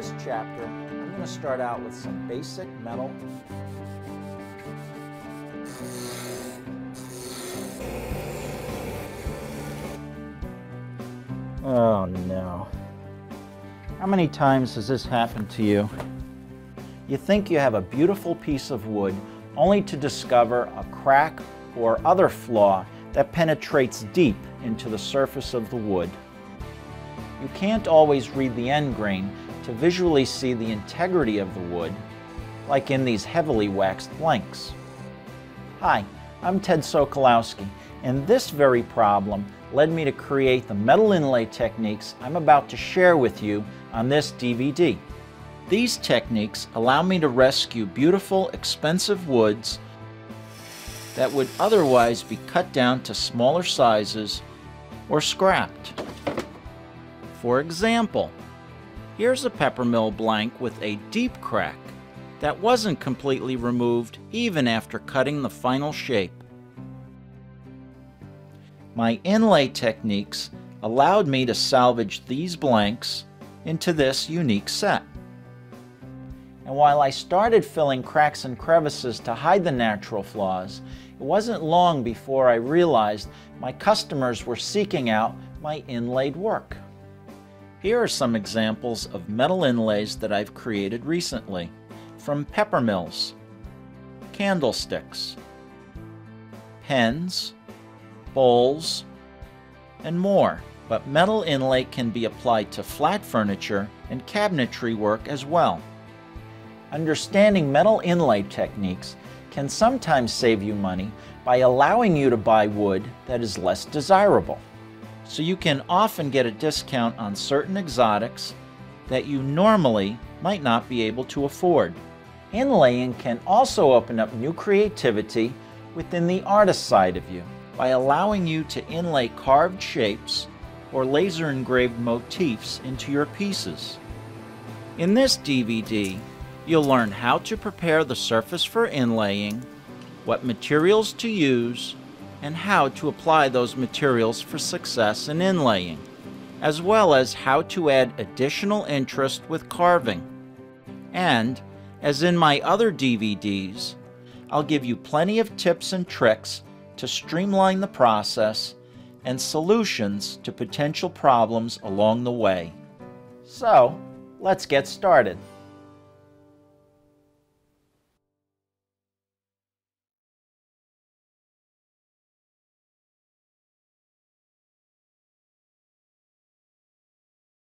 this chapter, I'm going to start out with some basic metal . Oh no. How many times has this happened to you? You think you have a beautiful piece of wood only to discover a crack or other flaw that penetrates deep into the surface of the wood. You can't always read the end grain to visually see the integrity of the wood, like in these heavily waxed blanks. Hi, I'm Ted Sokolowski, and this very problem led me to create the metal inlay techniques I'm about to share with you on this DVD. These techniques allow me to rescue beautiful, expensive woods that would otherwise be cut down to smaller sizes or scrapped. For example, here's a peppermill blank with a deep crack that wasn't completely removed even after cutting the final shape. My inlay techniques allowed me to salvage these blanks into this unique set. And while I started filling cracks and crevices to hide the natural flaws, it wasn't long before I realized my customers were seeking out my inlaid work. Here are some examples of metal inlays that I've created recently, from peppermills, candlesticks, pens, bowls, and more. But metal inlay can be applied to flat furniture and cabinetry work as well. Understanding metal inlay techniques can sometimes save you money by allowing you to buy wood that is less desirable. So you can often get a discount on certain exotics that you normally might not be able to afford. Inlaying can also open up new creativity within the artist side of you, by allowing you to inlay carved shapes or laser-engraved motifs into your pieces. In this DVD, you'll learn how to prepare the surface for inlaying, what materials to use, and how to apply those materials for success in inlaying, as well as how to add additional interest with carving. And, as in my other DVDs, I'll give you plenty of tips and tricks to streamline the process and solutions to potential problems along the way. So, let's get started.